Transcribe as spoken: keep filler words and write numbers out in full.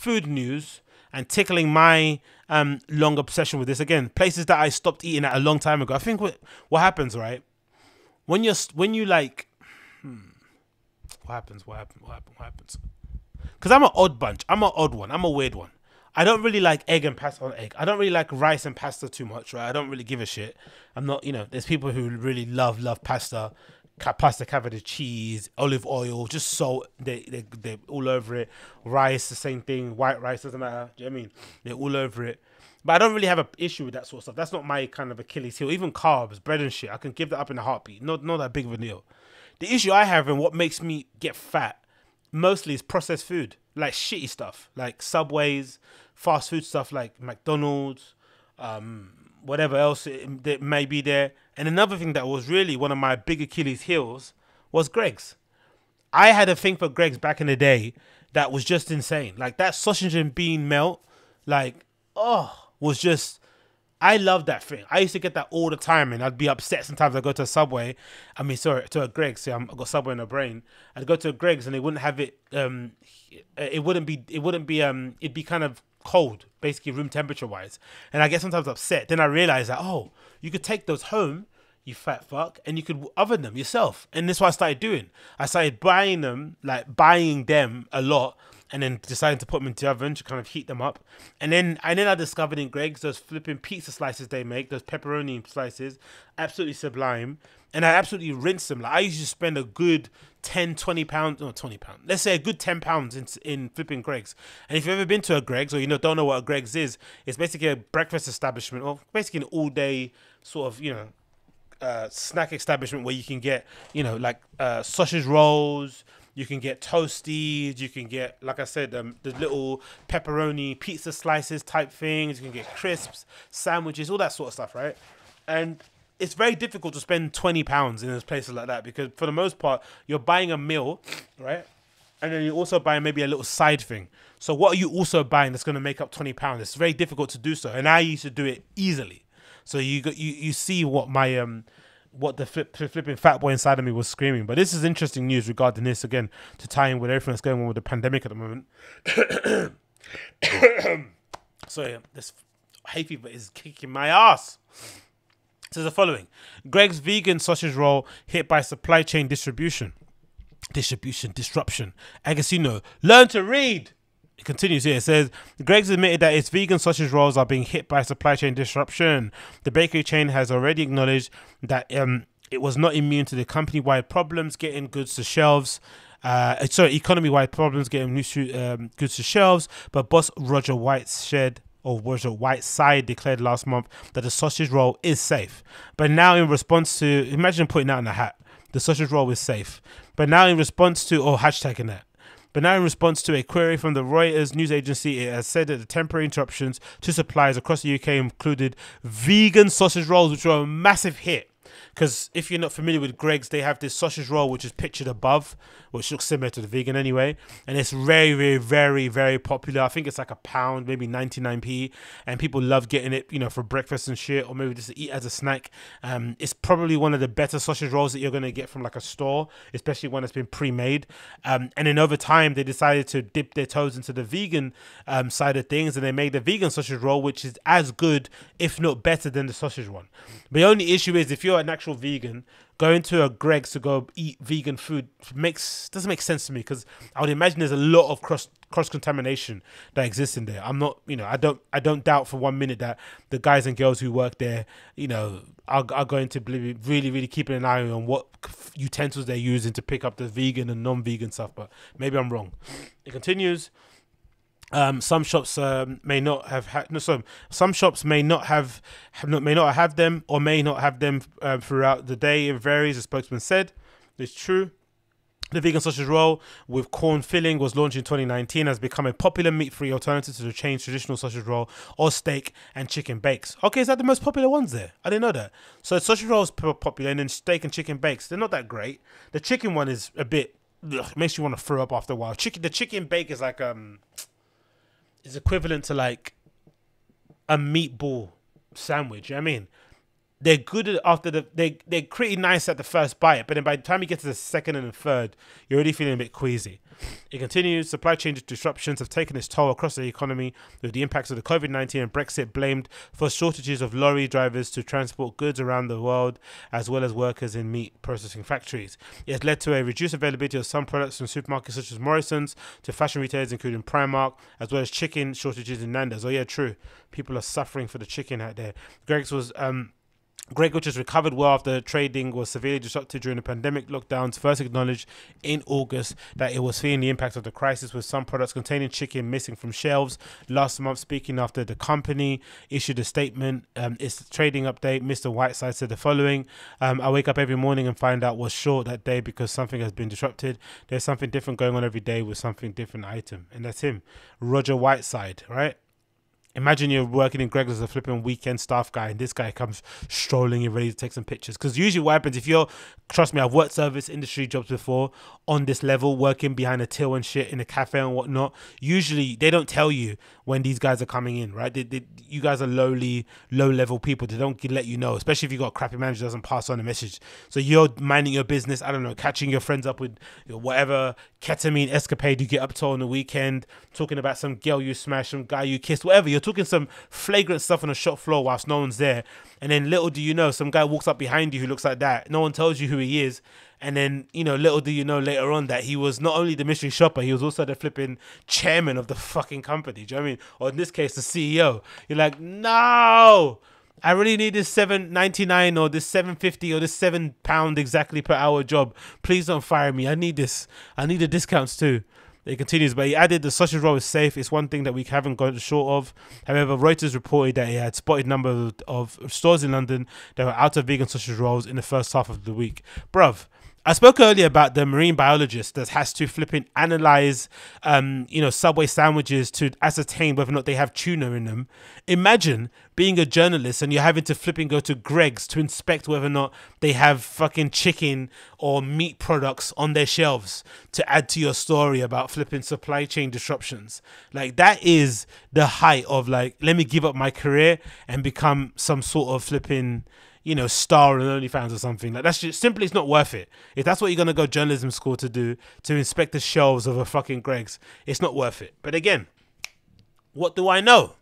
food news and tickling my um, long obsession with this again. Places that I stopped eating at a long time ago. I think what what happens, right? When you're when you like, hmm, what happens? What happens? What happens? What happens? Because I'm an odd bunch. I'm an odd one. I'm a weird one. I don't really like egg and pasta on egg. I don't really like rice and pasta too much, right? I don't really give a shit. I'm not, you know, there's people who really love, love pasta, pasta covered with cheese, olive oil, just salt. They, they, they're all over it. Rice, the same thing. White rice, doesn't matter. Do you know what I mean? They're all over it. But I don't really have an issue with that sort of stuff. That's not my kind of Achilles heel. Even carbs, bread and shit, I can give that up in a heartbeat. Not, not that big of a deal. The issue I have and what makes me get fat mostly is processed food. Like shitty stuff, like Subways, fast food stuff like McDonald's, um, whatever else it, that may be there. And another thing that was really one of my big Achilles heels was Greggs. I had a thing for Greggs back in the day that was just insane. Like that sausage and bean melt, like, oh, was just, I loved that thing. I used to get that all the time and I'd be upset sometimes. I'd go to a Subway, I mean, sorry, to a Greggs, see, I've got Subway in the brain. I'd go to a Greggs and they wouldn't have it, um, it wouldn't be, it wouldn't be, um, it'd be kind of cold, basically room temperature wise. And I get sometimes upset. Then I realize that, oh, you could take those home, you fat fuck, and you could oven them yourself. And that's what I started doing. I started buying them, like buying them a lot, and then deciding to put them into the oven to kind of heat them up. And then and then I discovered in Greggs those flipping pizza slices they make, those pepperoni slices, absolutely sublime. And I absolutely rinsed them. Like I used to spend a good ten, twenty pounds, no, twenty pounds, let's say a good ten pounds in, in flipping Greggs. And if you've ever been to a Greggs, or you know, don't know what a Greggs is, it's basically a breakfast establishment, or basically an all day sort of, you know, uh, snack establishment where you can get, you know, like uh, sausage rolls, you can get toasties, you can get, like I said, um, the little pepperoni pizza slices type things, you can get crisps, sandwiches, all that sort of stuff, right? And it's very difficult to spend twenty pounds in those places like that because for the most part, you're buying a meal, right? And then you're also buying maybe a little side thing. So what are you also buying that's going to make up twenty pounds? It's very difficult to do so. And I used to do it easily. So you got, you, you see what my... um. what the flip, flipping fat boy inside of me was screaming. But this is interesting news regarding this, again, to tie in with everything that's going on with the pandemic at the moment. Sorry, this hay fever is kicking my ass. So the following. Greggs vegan sausage roll hit by supply chain distribution. Distribution, disruption. Agostino, learn to read. It continues here. It says, Greggs admitted that its vegan sausage rolls are being hit by supply chain disruption. The bakery chain has already acknowledged that um, it was not immune to the company-wide problems getting goods to shelves. Uh, sorry, economy-wide problems getting um, goods to shelves. But boss Roger Whiteside, or Roger Whiteside declared last month that the sausage roll is safe. But now in response to, imagine putting that in a hat, the sausage roll is safe. But now in response to, or hashtagging that. But now in response to a query from the Reuters news agency, it has said that the temporary interruptions to supplies across the U K included vegan sausage rolls, which were a massive hit. Because if you're not familiar with Greggs, they have this sausage roll, which is pictured above, which looks similar to the vegan anyway. And it's very, very, very, very popular. I think it's like a pound, maybe ninety-nine p. And people love getting it, you know, for breakfast and shit, or maybe just to eat as a snack. Um, it's probably one of the better sausage rolls that you're going to get from like a store, especially one that's been pre-made. Um, and then over time, they decided to dip their toes into the vegan um, side of things. And they made the vegan sausage roll, which is as good, if not better than the sausage one. But the only issue is if you're an actual vegan, going to a Greggs to go eat vegan food makes doesn't make sense to me, because I would imagine there's a lot of cross cross contamination that exists in there. I'm not, you know, I don't I don't doubt for one minute that the guys and girls who work there, you know, are, are going to be really really keeping an eye on what utensils they're using to pick up the vegan and non-vegan stuff. But maybe I'm wrong. It continues. Um, some shops um, may not have had. No, sorry, some shops may not have, have not, may not have them, or may not have them uh, throughout the day. It varies. A spokesman said, "It's true." The vegan sausage roll with corn filling was launched in twenty nineteen and has become a popular meat-free alternative to the chain's traditional sausage roll or steak and chicken bakes. Okay, is that the most popular ones there? I didn't know that. So sausage roll is popular, and then steak and chicken bakes, they're not that great. The chicken one is a bit ugh, makes you want to throw up after a while. Chicken, the chicken bake is like um. is equivalent to like a meatball sandwich, you know what I mean? they're good after the they they're pretty nice at the first bite, but then by the time you get to the second and the third, you're already feeling a bit queasy. It continues. Supply chain disruptions have taken its toll across the economy, with the impacts of the COVID nineteen and Brexit blamed for shortages of lorry drivers to transport goods around the world, as well as workers in meat processing factories. It has led to a reduced availability of some products from supermarkets such as Morrison's to fashion retailers including Primark, as well as chicken shortages in Nando's. Oh yeah, true. People are suffering for the chicken out there. Greggs was um. Greggs, which has recovered well after trading was severely disrupted during the pandemic lockdowns, first acknowledged in August that it was feeling the impact of the crisis, with some products containing chicken missing from shelves last month. Speaking after the company issued a statement, um, its trading update, Mister Whiteside said the following, um, I wake up every morning and find out what's short that day because something has been disrupted. There's something different going on every day with something different item. And that's him, Roger Whiteside, right? Imagine you're working in Greggs as a flipping weekend staff guy, and this guy comes strolling in ready to take some pictures. Because usually what happens, if you're, trust me, I've worked service industry jobs before on this level, working behind a till and shit in a cafe and whatnot. Usually they don't tell you when these guys are coming in, right? They, they, you guys are lowly, low-level people. They don't let you know, especially if you've got a crappy manager who doesn't pass on a message. So you're minding your business, I don't know, catching your friends up with whatever ketamine escapade you get up to on the weekend, talking about some girl you smashed, some guy you kissed, whatever. You're talking some flagrant stuff on the shop floor whilst no one's there, and then little do you know, some guy walks up behind you who looks like that. No one tells you who he is, and then, you know, little do you know later on that he was not only the mystery shopper, he was also the flipping chairman of the fucking company. Do you know what I mean? Or in this case, the C E O. You're like, no, I really need this seven ninety-nine or this seven fifty or this seven pound exactly per hour job. Please don't fire me. I need this. I need the discounts too. It continues, but he added the sausage roll is safe. It's one thing that we haven't gone short of. However, Reuters reported that he had spotted a number of stores in London that were out of vegan sausage rolls in the first half of the week. Bruv, I spoke earlier about the marine biologist that has to flipping analyze, um, you know, Subway sandwiches to ascertain whether or not they have tuna in them. Imagine being a journalist and you're having to flipping go to Greggs to inspect whether or not they have fucking chicken or meat products on their shelves to add to your story about flipping supply chain disruptions. Like, that is the height of, like, let me give up my career and become some sort of flipping, you know, star and OnlyFans or something. Like, that's just simply, it's not worth it. If that's what you're gonna go journalism school to do, to inspect the shelves of a fucking Greggs, it's not worth it. But again, what do I know?